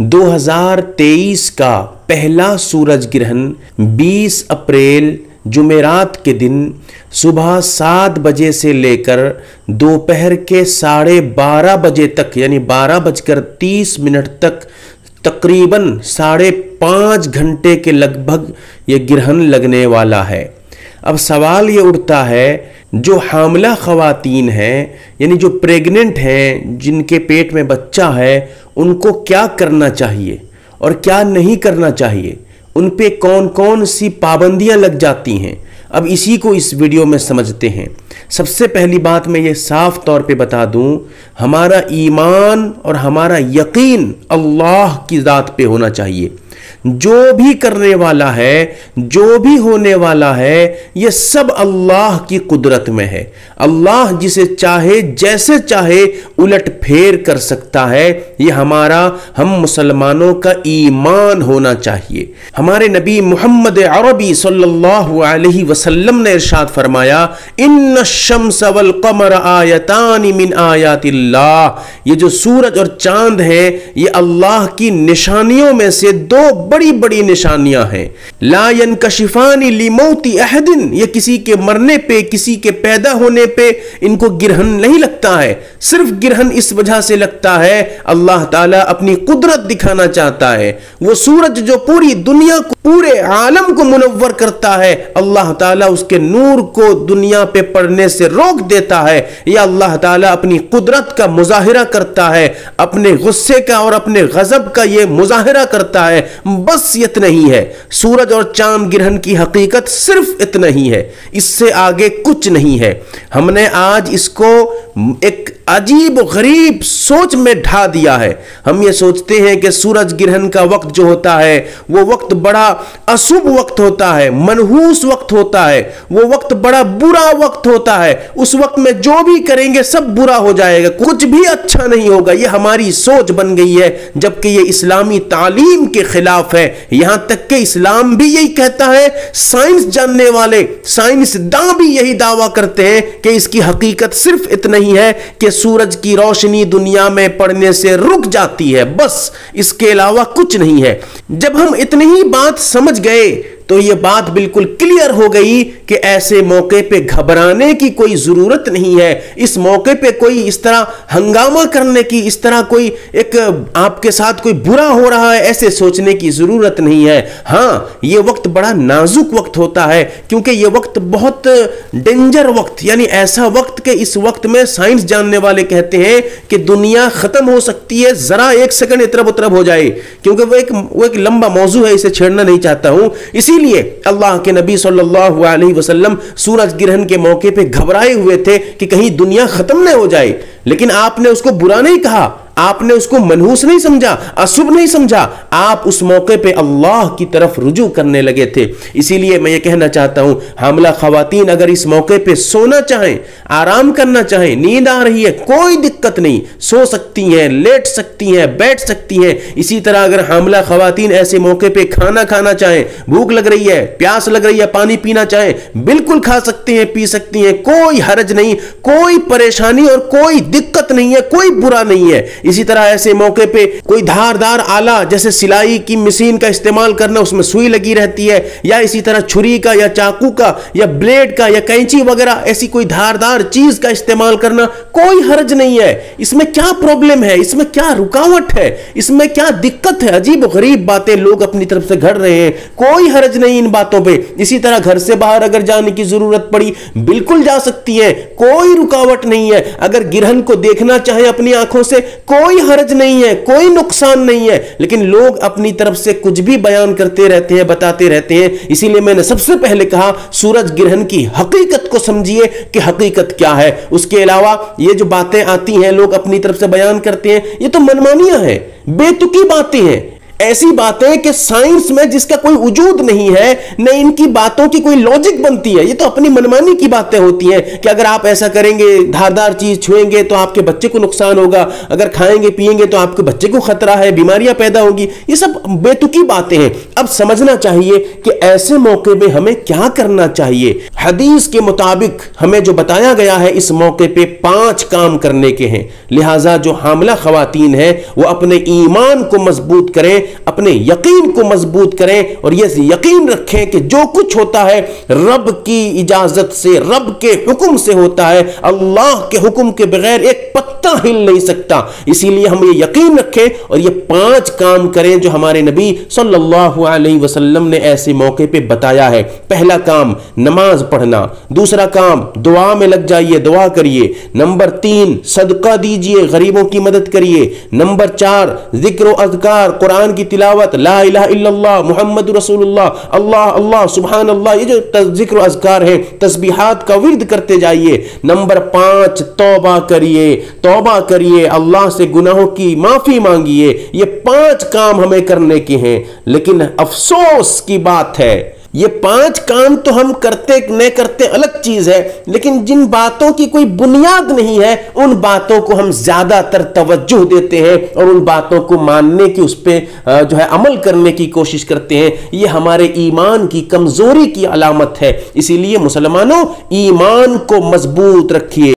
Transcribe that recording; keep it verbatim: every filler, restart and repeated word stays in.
दो हज़ार तेईस का पहला सूरज ग्रहण बीस अप्रैल जुमेरात के दिन सुबह सात बजे से लेकर दोपहर के साढ़े बारह बजे तक यानी बारह बजकर तीस मिनट तक तकरीबन साढ़े पाँच घंटे के लगभग ये ग्रहण लगने वाला है। अब सवाल ये उठता है जो हामला ख़वातीन हैं यानी जो प्रेग्नेंट हैं जिनके पेट में बच्चा है उनको क्या करना चाहिए और क्या नहीं करना चाहिए, उन पे कौन कौन सी पाबंदियां लग जाती हैं। अब इसी को इस वीडियो में समझते हैं। सबसे पहली बात मैं ये साफ तौर पे बता दूं, हमारा ईमान और हमारा यकीन अल्लाह की ज़ात पे होना चाहिए। जो भी करने वाला है, जो भी होने वाला है, ये सब अल्लाह की कुदरत में है। अल्लाह जिसे चाहे जैसे चाहे उलट फेर कर सकता है। ये हमारा, हम मुसलमानों का ईमान होना चाहिए। हमारे नबी मोहम्मद अरबी सल्लल्लाहु अलैहि वसल्लम ने इरशाद फरमाया, इन्न शम्स वल कमर आयतानि मिन आयातिल्लाह। ये जो सूरज और चांद है ये अल्लाह की निशानियों में से दो बड़ी बड़ी निशानियां हैं। ला यनकशिफानी लिमौति अहदिन, ये किसी के मरने पे, किसी के पैदा होने पे इनको गिरहन नहीं लगता है। सिर्फ गिरहन इस वजह से लगता है, अल्लाह ताला अपनी कुदरत दिखाना चाहता है। वो सूरज जो पूरी दुनिया को, पूरे आलम को मुनव्वर करता है, अल्लाह ताला उसके नूर को दुनिया पे पड़ने से रोक देता है। यह अल्लाह ताला अपनी कुदरत का मुजाहिरा करता है, अपने गुस्से का और अपने गजब का यह मुजाहिरा करता है। बस इतना ही है, सूरज और चांद ग्रहण की हकीकत सिर्फ इतना ही है, इससे आगे कुछ नहीं है। हमने आज इसको एक अजीब गरीब सोच में ढा दिया है। हम ये सोचते हैं कि सूरज ग्रहण का वक्त जो होता है वो वक्त बड़ा अशुभ वक्त होता है, मनहूस वक्त होता है, वो वक्त बड़ा बुरा वक्त होता है, उस वक्त में जो भी करेंगे सब बुरा हो जाएगा, कुछ भी अच्छा नहीं होगा। ये हमारी सोच बन गई है, जबकि ये इस्लामी तालीम के खिलाफ है। यहां तक कि इस्लाम भी यही कहता है, साइंस जानने वाले साइंसदां भी यही दावा करते हैं कि इसकी हकीकत सिर्फ इतना ही है कि सूरज की रोशनी दुनिया में पड़ने से रुक जाती है, बस इसके अलावा कुछ नहीं है। जब हम इतनी ही बात समझ गए तो ये बात बिल्कुल क्लियर हो गई कि ऐसे मौके पे घबराने की कोई ज़रूरत नहीं है। इस मौके पे कोई इस तरह हंगामा करने की, इस तरह कोई एक आपके साथ कोई बुरा हो रहा है ऐसे सोचने की ज़रूरत नहीं है। हाँ, ये वक्त बड़ा नाजुक वक्त होता है क्योंकि ये वक्त बहुत डेंजर वक्त, यानी ऐसा वक्त के इस वक्त में साइंस जानने वाले कहते हैं कि दुनिया ख़त्म हो सकती है, ज़रा एक सेकंड इतरब उतरब हो जाए। क्योंकि वो एक वो एक लंबा मौजू है, इसे छेड़ना नहीं चाहता हूँ। इसी लिए अल्लाह के नबी सल्लल्लाहु अलैहि वसल्लम सूरज ग्रहण के मौके पे घबराए हुए थे कि कहीं दुनिया खत्म न हो जाए, लेकिन आपने उसको बुरा नहीं कहा, आपने उसको मनहूस नहीं समझा, अशुभ नहीं समझा, आप उस मौके पे अल्लाह की तरफ रुजू करने लगे थे। इसीलिए मैं ये कहना चाहता हूं, हामला खवातीन अगर इस मौके पे सोना चाहें, आराम करना चाहें, नींद आ रही है, कोई दिक्कत नहीं, सो सकती हैं, लेट सकती हैं, बैठ सकती हैं। इसी तरह अगर हामला खवातीन ऐसे मौके पर खाना खाना चाहें, भूख लग रही है, प्यास लग रही है, पानी पीना चाहें, बिल्कुल खा सकती हैं, पी सकती हैं, कोई हरज नहीं, कोई परेशानी और कोई दिक्कत नहीं है, कोई बुरा नहीं है। इसी तरह ऐसे मौके पे कोई धारदार आला जैसे सिलाई की मशीन का इस्तेमाल करना, उसमें सुई लगी रहती है, या इसी तरह छुरी का या चाकू का या ब्लेड का या कैंची वगैरह ऐसी कोई धारदार चीज का इस्तेमाल करना, कोई हर्ज नहीं है। इसमें क्या प्रॉब्लम है, इसमें क्या रुकावट है, इसमें क्या दिक्कत है? अजीब गरीब बातें लोग अपनी तरफ से घड़ रहे हैं, कोई हर्ज नहीं इन बातों पर। इसी तरह घर से बाहर अगर जाने की जरूरत पड़ी बिल्कुल जा सकती है, कोई रुकावट नहीं है। अगर गिरहन को देखना चाहे अपनी आंखों से कोई हर्ज नहीं है, कोई नुकसान नहीं है, लेकिन लोग अपनी तरफ से कुछ भी बयान करते रहते हैं, बताते रहते हैं। इसीलिए मैंने सबसे पहले कहा, सूरज ग्रहण की हकीकत को समझिए कि हकीकत क्या है। उसके अलावा ये जो बातें आती हैं, लोग अपनी तरफ से बयान करते हैं, ये तो मनमानियां हैं, बेतुकी बातें हैं। ऐसी बातें कि साइंस में जिसका कोई वजूद नहीं है, न इनकी बातों की कोई लॉजिक बनती है, ये तो अपनी मनमानी की बातें होती हैं कि अगर आप ऐसा करेंगे, धारदार चीज छुएंगे तो आपके बच्चे को नुकसान होगा, अगर खाएंगे पिएंगे तो आपके बच्चे को खतरा है, बीमारियां पैदा होगी, ये सब बेतुकी बातें हैं। अब समझना चाहिए कि ऐसे मौके में हमें क्या करना चाहिए। हदीस के मुताबिक हमें जो बताया गया है इस मौके पर पांच काम करने के हैं। लिहाजा जो हामला खवातीन है वो अपने ईमान को मजबूत करें, अपने यकीन को मजबूत करें और यह यकीन रखें कि जो कुछ होता है रब की इजाजत से, रब के हुक्म से होता है। अल्लाह के हुक्म के बगैर एक पत्ता हिल नहीं सकता। इसीलिए हम ये यकीन रखें और ये पांच काम करें जो हमारे नबी सल्लल्लाहु अलैहि वसल्लम ने ऐसे मौके पे बताया है। पहला काम नमाज पढ़ना, दूसरा काम दुआ में लग जाइए, दुआ करिए। नंबर तीन सदका दीजिए, गरीबों की मदद करिए। नंबर चार जिक्र और अज़कार, कुरान की तिलावत, ला इलाहा इल्लल्लाह मुहम्मद रसूलुल्लाह, अल्लाह अल्लाह सुभान अल्लाह, ये जो जिक्र अज़कार है तस्बीहात का विर्द करते जाइए। नंबर पांच तौबा करिए, तौबा करिए, अल्लाह से गुनाहों की माफी मांगिए। ये पांच काम हमें करने के हैं। लेकिन अफसोस की बात है ये पांच काम तो हम करते न करते अलग चीज है, लेकिन जिन बातों की कोई बुनियाद नहीं है उन बातों को हम ज्यादातर तवज्जो देते हैं और उन बातों को मानने की, उस पर जो है अमल करने की कोशिश करते हैं। ये हमारे ईमान की कमजोरी की अलामत है। इसीलिए मुसलमानों ईमान को मजबूत रखिए।